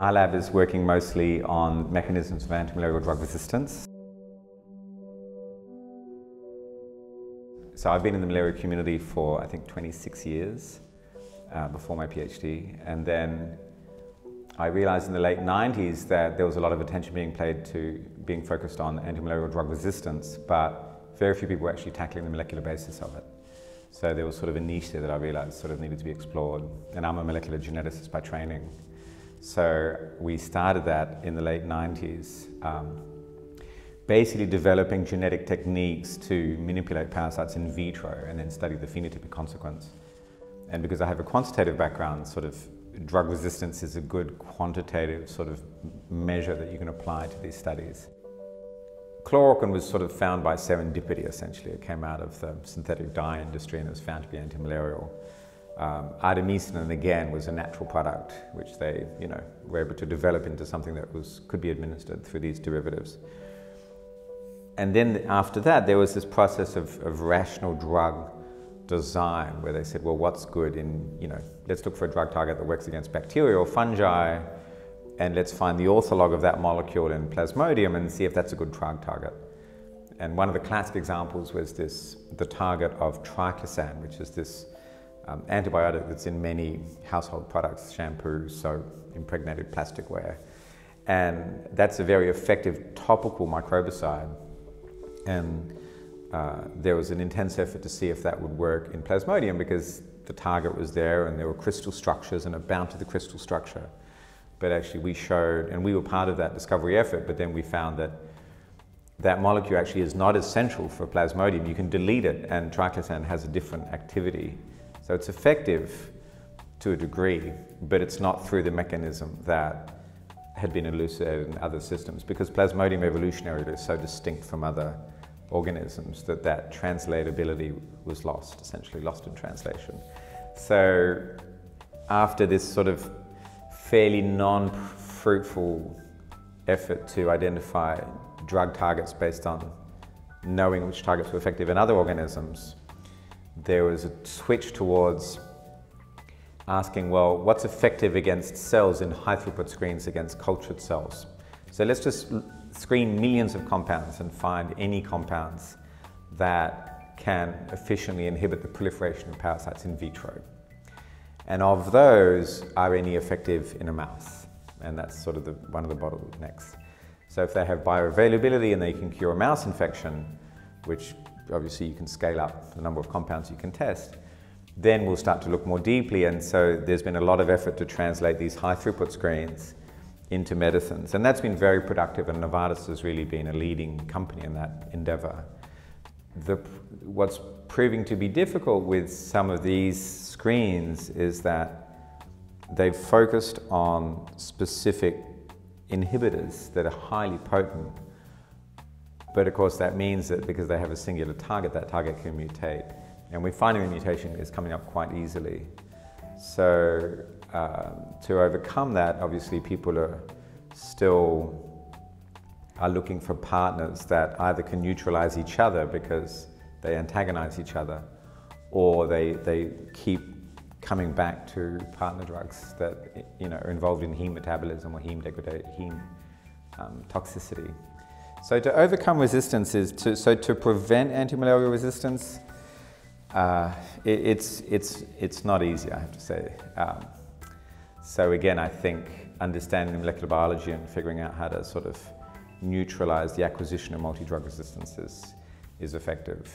Our lab is working mostly on mechanisms of antimalarial drug resistance. So I've been in the malaria community for, I think, 26 years before my PhD. And then I realized in the late 90s that there was a lot of attention being focused on antimalarial drug resistance, but very few people were actually tackling the molecular basis of it. So there was sort of a niche there that I realized sort of needed to be explored. And I'm a molecular geneticist by training. So we started that in the late 90s, basically developing genetic techniques to manipulate parasites in vitro and then study the phenotypic consequence. And because I have a quantitative background, sort of drug resistance is a good quantitative sort of measure that you can apply to these studies. Chloroquine was sort of found by serendipity, essentially. It came out of the synthetic dye industry and it was found to be anti-malarial. Artemisinin, again, was a natural product, which they, were able to develop into something that could be administered through these derivatives. And then after that, there was this process of rational drug design, where they said, well, what's good in, let's look for a drug target that works against bacteria or fungi, and let's find the ortholog of that molecule in plasmodium and see if that's a good drug target. And one of the classic examples was the target of triclosan, which is this antibiotic that's in many household products, shampoo, soap, impregnated plasticware. And that's a very effective topical microbicide. And there was an intense effort to see if that would work in plasmodium because the target was there and there were crystal structures and it bound to the crystal structure. But actually we showed, and we were part of that discovery effort, but then we found that that molecule actually is not essential for plasmodium. You can delete it and triclosan has a different activity. So it's effective to a degree, but it's not through the mechanism that had been elucidated in other systems because plasmodium evolutionarily is so distinct from other organisms that that translatability was lost, essentially lost in translation. So after this sort of fairly non-fruitful effort to identify drug targets based on knowing which targets were effective in other organisms, there was a switch towards asking, well, what's effective against cells in high-throughput screens against cultured cells? So let's just screen millions of compounds and find any compounds that can efficiently inhibit the proliferation of parasites in vitro. And of those, are any effective in a mouse? And that's sort of one of the bottlenecks. So if they have bioavailability and they can cure a mouse infection, which obviously you can scale up the number of compounds you can test, then we'll start to look more deeply. And so there's been a lot of effort to translate these high throughput screens into medicines. And that's been very productive and Novartis has really been a leading company in that endeavor. What's proving to be difficult with some of these screens is that they've focused on specific inhibitors that are highly potent. But of course that means that because they have a singular target, that target can mutate. And we're finding the mutation is coming up quite easily. So to overcome that, obviously people are still looking for partners that either can neutralize each other because they antagonize each other, or they keep coming back to partner drugs that are involved in heme metabolism or heme degradation, heme toxicity. So to overcome resistance is to prevent antimalarial resistance. It's not easy, I have to say. So again, I think understanding molecular biology and figuring out how to sort of neutralize the acquisition of multi-drug resistances is effective.